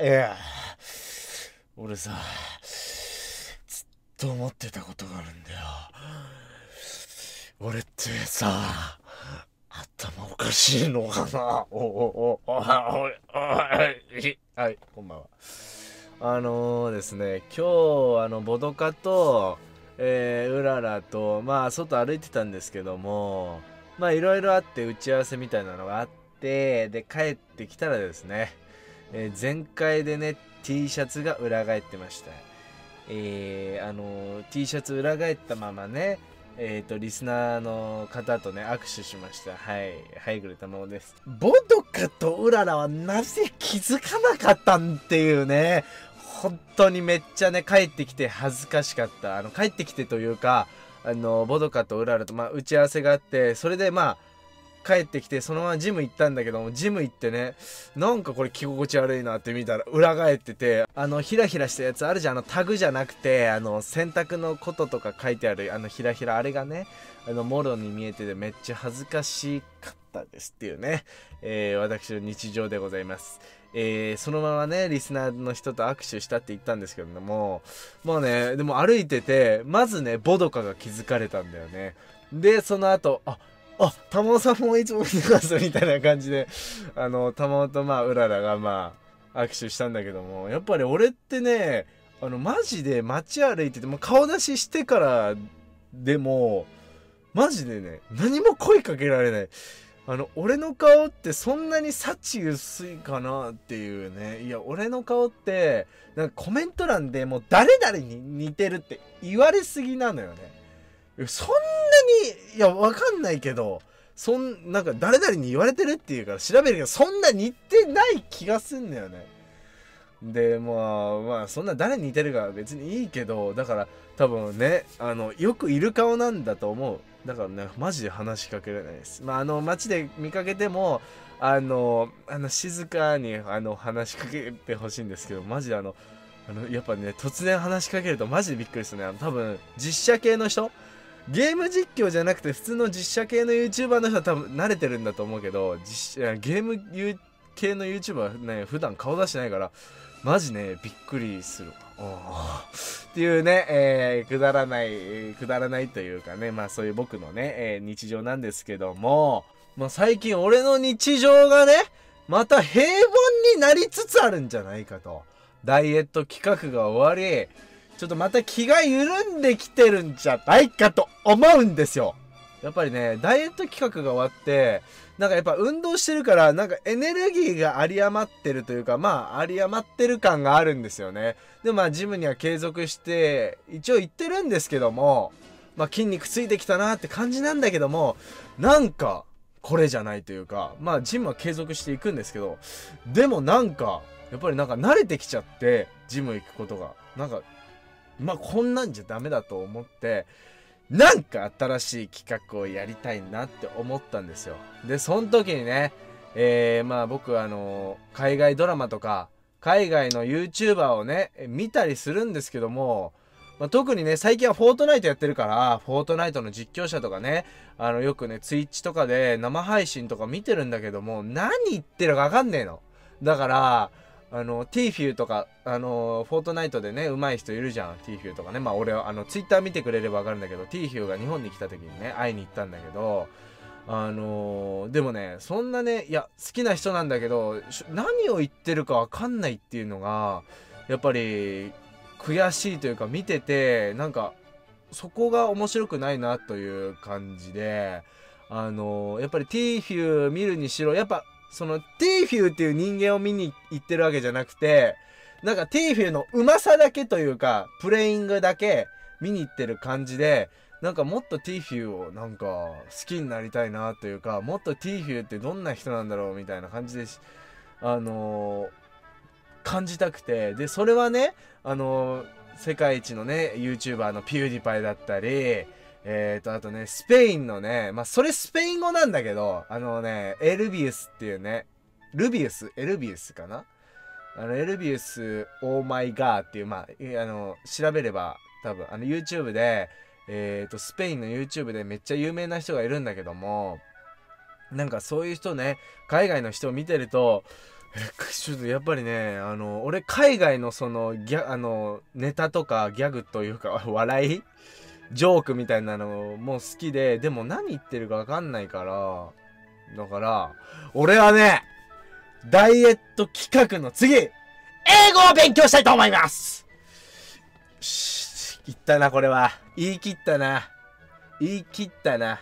いや、俺さ、ずっと思ってたことがあるんだよ。俺ってさ、頭おかしいのかな。はい、こんばんは。ですね、今日ボドカとうららと外歩いてたんですけども、いろいろあって打ち合わせみたいなのがあって、で帰ってきたらですね、全開でね T シャツが裏返ってました。T シャツ裏返ったままね、リスナーの方とね握手しました。はいはい、グレタマオです。ボドカとウララはなぜ気づかなかったんっていうね、本当にめっちゃね帰ってきて恥ずかしかった。帰ってきてというか、ボドカとウララと打ち合わせがあって、それで帰ってきてそのままジム行ったんだけども、ジム行ってね、なんかこれ着心地悪いなって見たら裏返ってて、ヒラヒラしたやつあるじゃん。タグじゃなくて洗濯のこととか書いてあるヒラヒラ、あれがねもろに見えててめっちゃ恥ずかしかったですっていうね、私の日常でございます。そのままねリスナーの人と握手したって言ったんですけども、ねでも歩いててまずねボドカが気づかれたんだよね。でその後タマオさんもいつも見てますみたいな感じで、タマオとうららが握手したんだけども、やっぱり俺ってねマジで街歩いてても顔出ししてからでもマジでね何も声かけられない。俺の顔ってそんなに幸薄いかなっていうね。いや俺の顔ってなんかコメント欄でもう誰々に似てるって言われすぎなのよね。そんなに、いやわかんないけど、なんか誰々に言われてるっていうから調べるけど、そんな似てない気がすんだよね。でそんな誰に似てるか別にいいけど、だから多分ねよくいる顔なんだと思う。だからねマジで話しかけられないです。街で見かけても静かに話しかけてほしいんですけど、マジでやっぱね突然話しかけるとマジでびっくりするね。多分実写系の人、ゲーム実況じゃなくて普通の実写系の YouTuber の人は多分慣れてるんだと思うけど、ゲーム系の YouTuber はね普段顔出してないからマジねびっくりするっていうね、くだらないというかね、そういう僕のね、日常なんですけども、最近俺の日常がねまた平凡になりつつあるんじゃないかと。ダイエット企画が終わり、ちょっとまた気が緩んできてるんじゃないかと思うんですよ。やっぱりねダイエット企画が終わって、なんかやっぱ運動してるからなんかエネルギーが有り余ってるというか、有り余ってる感があるんですよね。でジムには継続して一応行ってるんですけども、筋肉ついてきたなって感じなんだけども、なんかこれじゃないというか、ジムは継続していくんですけど、でもなんかやっぱりなんか慣れてきちゃって、ジム行くことがなんかこんなんじゃダメだと思って、なんか新しい企画をやりたいなって思ったんですよ。でその時にね、僕海外ドラマとか海外の YouTuber をね見たりするんですけども、特にね最近はフォートナイトやってるから、フォートナイトの実況者とかねよくね Twitch とかで生配信とか見てるんだけども、何言ってるか分かんねえの。だからティーフューとかフォートナイトでね上手い人いるじゃん。ティーフューとかね、俺はツイッター見てくれれば分かるんだけど、ティーフューが日本に来た時にね会いに行ったんだけど、でもねそんなね、いや好きな人なんだけど何を言ってるか分かんないっていうのがやっぱり悔しいというか、見ててなんかそこが面白くないなという感じで、やっぱりティーフュー見るにしろ、やっぱそのティーフューっていう人間を見に行ってるわけじゃなくて、なんかティーフューのうまさだけというかプレイングだけ見に行ってる感じで、なんかもっとティーフューをなんか好きになりたいなというか、もっとティーフューってどんな人なんだろうみたいな感じで感じたくて、でそれはね世界一のね YouTuber のピューディパイだったり、あとねスペインのね、それスペイン語なんだけどエルビウスっていうね、エルビウスかな、エルビウスオーマイガーっていう調べれば多分YouTube でスペインの YouTube でめっちゃ有名な人がいるんだけども、なんかそういう人ね、海外の人を見てると、ちょっとやっぱりね、俺海外のそのネタとかギャグというか笑いジョークみたいなのも好きで、でも何言ってるか分かんないから、だから、俺はね、ダイエット企画の次、英語を勉強したいと思います。言ったな、これは。言い切ったな。言い切ったな。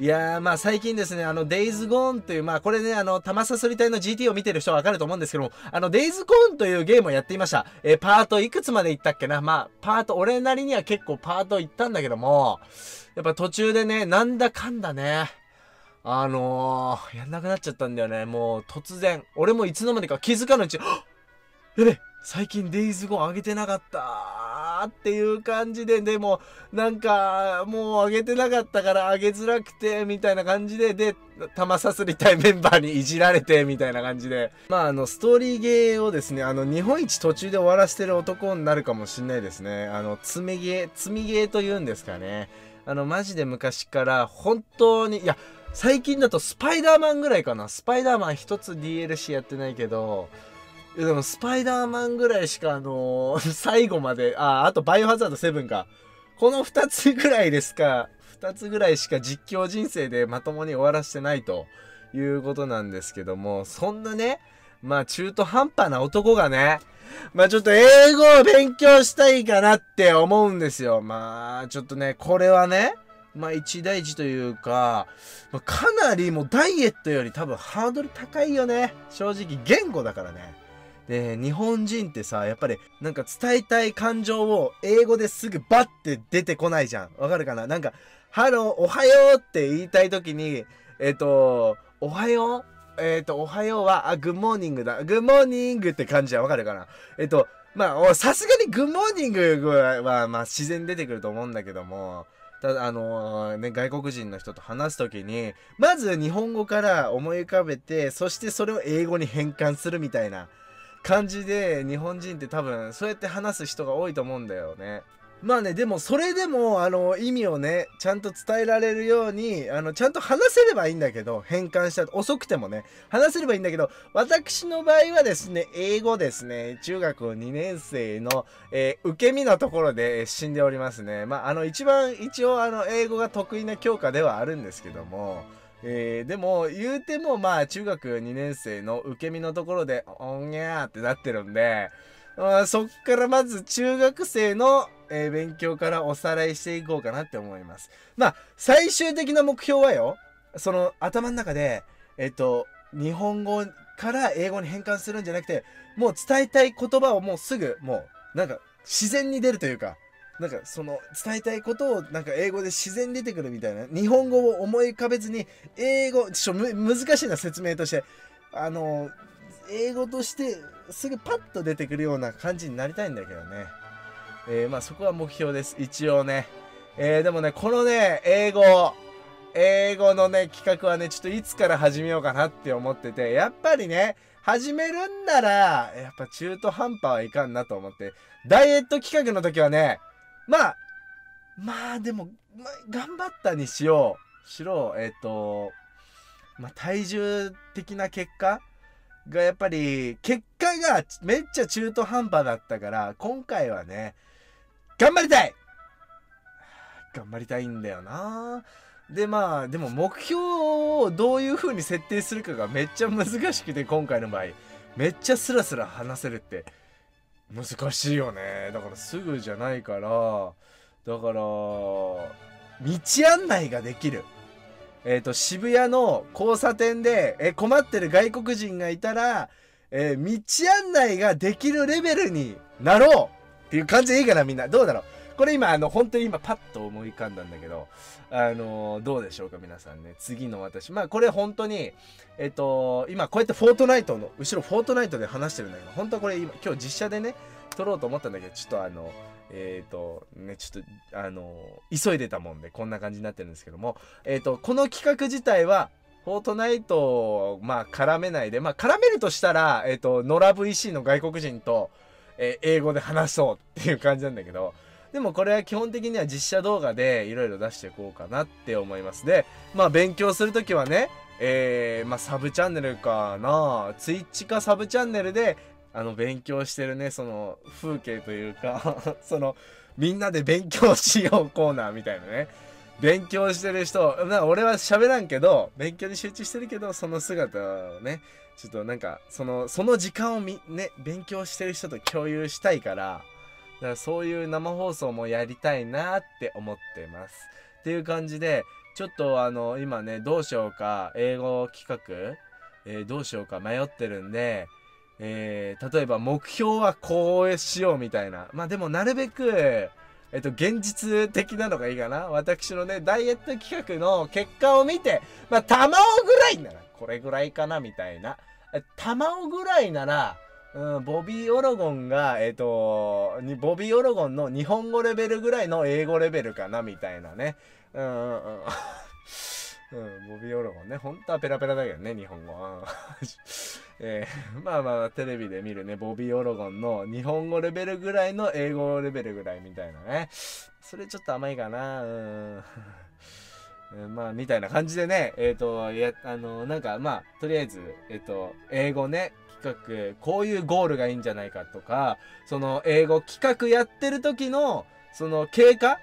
いやー、まあ最近ですね、Days Gone という、まあこれね、玉さすり隊の GT を見てる人はわかると思うんですけども、Days Gone というゲームをやっていました。パートいくつまでいったっけな。まあ、俺なりには結構パートいったんだけども、やっぱ途中でね、なんだかんだね、やんなくなっちゃったんだよね、もう突然。俺もいつの間にか気づかぬうち、やべ、最近 Days Gone 上げてなかった。っていう感じで、でもなんかもう上げてなかったから上げづらくてみたいな感じで、で玉さすり隊メンバーにいじられてみたいな感じで、まあストーリーゲーをですね、日本一途中で終わらせてる男になるかもしれないですね。積みゲーというんですかね。マジで昔から本当に、いや最近だとスパイダーマンぐらいかな。スパイダーマン一つ DLC やってないけど、でもスパイダーマンぐらいしか最後まで、あとバイオハザード7か。この2つぐらいですか、2つぐらいしか実況人生でまともに終わらせてないということなんですけども、そんなね、まあ中途半端な男がね、まあちょっと英語を勉強したいかなって思うんですよ。まあちょっとね、これはね、まあ一大事というか、かなりもうダイエットより多分ハードル高いよね。正直言語だからね。で、日本人ってさ、やっぱりなんか伝えたい感情を英語ですぐバッて出てこないじゃん。わかるかな。なんかハロー、おはようって言いたい時に、おはよう、おはようは、グッモーニングだ、グッモーニングって感じじゃん。わかるかな。まあさすがにグッモーニングはまあ自然に出てくると思うんだけども、ただね、外国人の人と話す時にまず日本語から思い浮かべて、そしてそれを英語に変換するみたいな感じで、日本人って多分そうやって話す人が多いと思うんだよね。まあね、でもそれでも意味をねちゃんと伝えられるようにちゃんと話せればいいんだけど、変換した遅くてもね話せればいいんだけど、私の場合はですね、英語ですね、中学2年生の、受け身のところで死んでおりますね。まあ一番一応英語が得意な教科ではあるんですけども。でも言うてもまあ中学2年生の受け身のところでおんやーってなってるんで、そっからまず中学生の、勉強からおさらいしていこうかなって思います。まあ最終的な目標はよ、その頭の中で日本語から英語に変換するんじゃなくて、もう伝えたい言葉をもうすぐもうなんか自然に出るというか、なんかその伝えたいことをなんか英語で自然に出てくるみたいな、日本語を思い浮かべずに英語、難しいな説明として、英語としてすぐパッと出てくるような感じになりたいんだけどね。まあそこは目標です一応ね。でもね、このね英語のね企画はね、ちょっといつから始めようかなって思ってて、やっぱりね始めるんならやっぱ中途半端はいかんなと思って、ダイエット企画の時はね、まあでも、頑張ったにしろ、まあ、体重的な結果がやっぱり、結果がめっちゃ中途半端だったから、今回はね、頑張りたいんだよな。で、まあ、でも目標をどういう風に設定するかがめっちゃ難しくて、今回の場合、めっちゃスラスラ話せるって。難しいよね。だからすぐじゃないから、道案内ができる。渋谷の交差点で、困ってる外国人がいたら、道案内ができるレベルになろうっていう感じでいいかな、みんな。どうだろう。これ今、本当に今パッと思い浮かんだんだけど、どうでしょうか、皆さんね。次の私。まあ、これ本当に、今こうやってフォートナイトの、後ろフォートナイトで話してるんだけど、本当はこれ今日実写でね、撮ろうと思ったんだけど、ちょっとね、ちょっと、急いでたもんで、こんな感じになってるんですけども、この企画自体は、フォートナイトを、まあ、絡めないで、まあ、絡めるとしたら、ノラ VC の外国人と、英語で話そうっていう感じなんだけど、でもこれは基本的には実写動画でいろいろ出していこうかなって思います。で、まあ勉強するときはね、まあ、サブチャンネルかな、Twitchかサブチャンネルで、勉強してるね、その、風景というか、その、みんなで勉強しようコーナーみたいなね。勉強してる人、俺は喋らんけど、勉強に集中してるけど、その姿をね、ちょっとなんか、その時間をね、勉強してる人と共有したいから、だからそういう生放送もやりたいなって思ってます。っていう感じで、ちょっと今ね、どうしようか、英語企画、どうしようか迷ってるんで、例えば目標はこうしようみたいな。まあでもなるべく、現実的なのがいいかな。私のね、ダイエット企画の結果を見て、まあ、卵ぐらいなら、これぐらいかなみたいな。卵ぐらいなら、うん、ボビー・オロゴンが、ボビー・オロゴンの日本語レベルぐらいの英語レベルかなみたいなね。うん、ボビー・オロゴンね。本当はペラペラだけどね、日本語。まあまあ、テレビで見るね、ボビー・オロゴンの日本語レベルぐらいの英語レベルぐらいみたいなね。それちょっと甘いかな。まあ、みたいな感じでね、なんかまあ、とりあえず、英語ね、企画、こういうゴールがいいんじゃないかとか、その、英語企画やってる時の、その、経過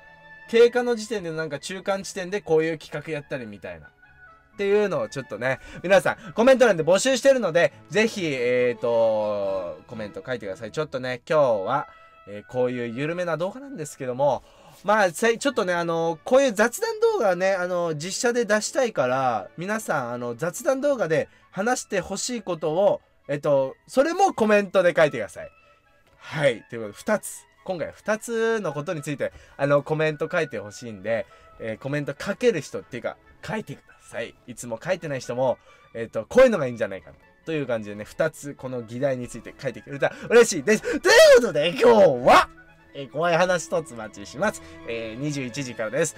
の時点でなんか中間地点でこういう企画やったりみたいな。っていうのをちょっとね、皆さんコメント欄で募集してるので、ぜひ、コメント書いてください。ちょっとね、今日は、こういう緩めな動画なんですけども、まあ、ちょっとね、こういう雑談動画はね、実写で出したいから、皆さん、雑談動画で話してほしいことを、それもコメントで書いてください。はい、ということで、今回2つのことについて、コメント書いてほしいんで、コメント書ける人っていうか、書いてください。いつも書いてない人も、こういうのがいいんじゃないかという感じでね、2つこの議題について書いてくれたら嬉しいです。ということで、今日は、怖い話一つ待ちします。21時からです。